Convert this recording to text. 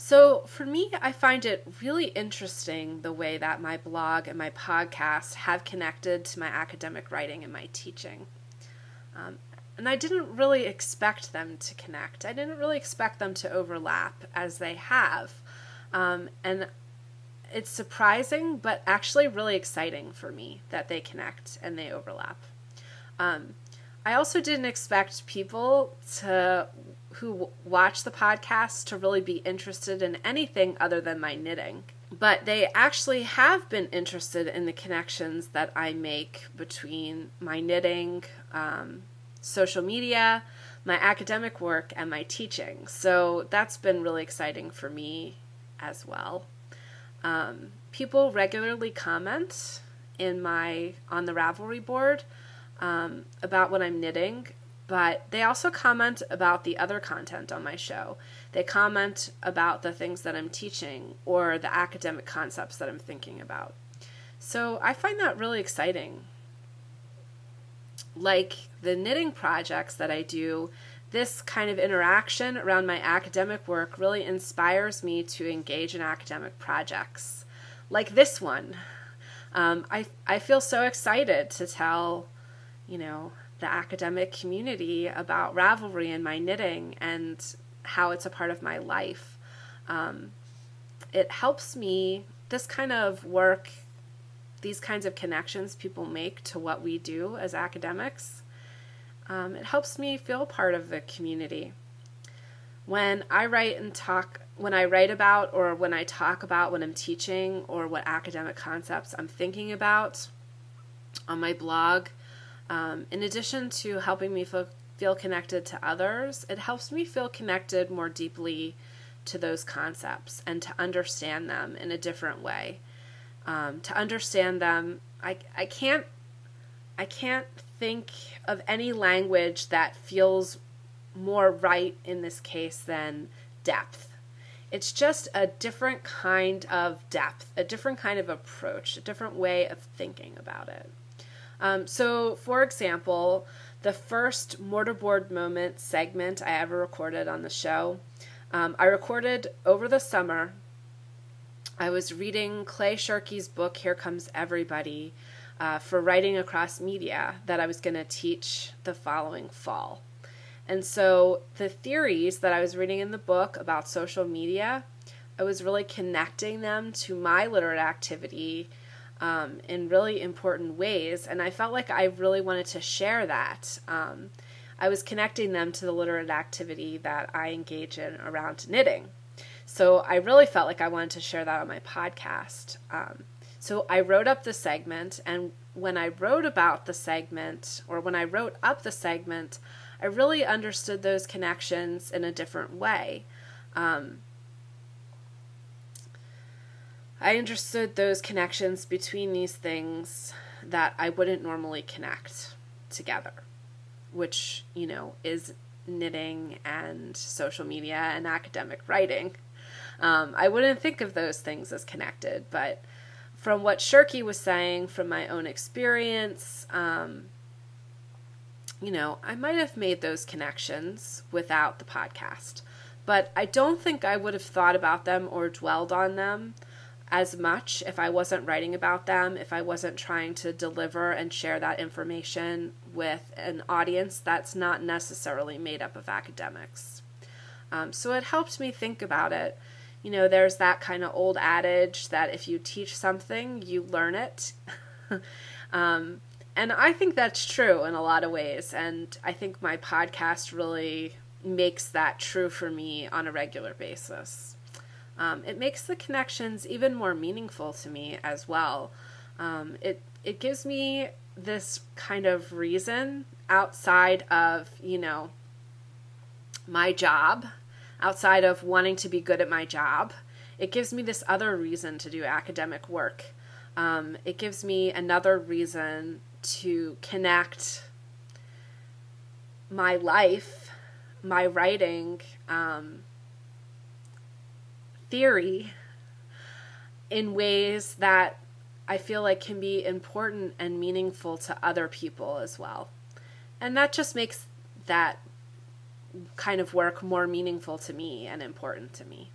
So for me, I find it really interesting the way that my blog and my podcast have connected to my academic writing and my teaching. And I didn't really expect them to connect. I didn't really expect them to overlap as they have. And it's surprising, but actually really exciting for me that they connect and they overlap. I also didn't expect people who watch the podcast to really be interested in anything other than my knitting. But they actually have been interested in the connections that I make between my knitting, social media, my academic work, and my teaching. So that's been really exciting for me as well. People regularly comment on the Ravelry board about what I'm knitting, but they also comment about the other content on my show. They comment about the things that I'm teaching or the academic concepts that I'm thinking about. So I find that really exciting. Like the knitting projects that I do, this kind of interaction around my academic work really inspires me to engage in academic projects. Like this one. I feel so excited to tell, the academic community about Ravelry and my knitting and how it's a part of my life. It helps me, this kind of work, these kinds of connections people make to what we do as academics, it helps me feel part of the community. When I write about or when I talk about what I'm teaching or what academic concepts I'm thinking about on my blog, in addition to helping me feel connected to others, it helps me feel connected more deeply to those concepts and to understand them in a different way. To understand them, I can't think of any language that feels more right in this case than depth. It's just a different kind of depth, a different kind of approach, a different way of thinking about it. So, for example, the first Mortarboard Moment segment I ever recorded on the show, I recorded over the summer. I was reading Clay Shirky's book, Here Comes Everybody, for writing across media that I was going to teach the following fall. And so the theories that I was reading in the book about social media, I was really connecting them to my literate activity in really important ways, and I felt like I really wanted to share that. I was connecting them to the literate activity that I engage in around knitting. So I really felt like I wanted to share that on my podcast. So I wrote up the segment, and when I wrote up the segment, I really understood those connections in a different way. I understood those connections between these things that I wouldn't normally connect together, which, is knitting and social media and academic writing. I wouldn't think of those things as connected, but from what Shirky was saying, from my own experience, I might have made those connections without the podcast, but I don't think I would have thought about them or dwelled on them as much if I wasn't writing about them, if I wasn't trying to deliver and share that information with an audience that's not necessarily made up of academics. So it helped me think about it. There's that kind of old adage that if you teach something, you learn it. And I think that's true in a lot of ways, and I think my podcast really makes that true for me on a regular basis. It makes the connections even more meaningful to me as well. It gives me this kind of reason outside of, my job, outside of wanting to be good at my job. It gives me this other reason to do academic work. It gives me another reason to connect my life, my writing, theory in ways that I feel like can be important and meaningful to other people as well. And that just makes that kind of work more meaningful to me and important to me.